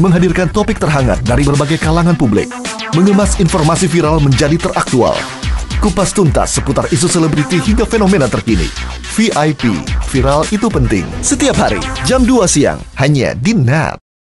menghadirkan topik terhangat dari berbagai kalangan publik, mengemas informasi viral menjadi teraktual, kupas tuntas seputar isu selebriti hingga fenomena terkini. VIP, viral itu penting. Setiap hari, jam 2 siang, hanya di NAT.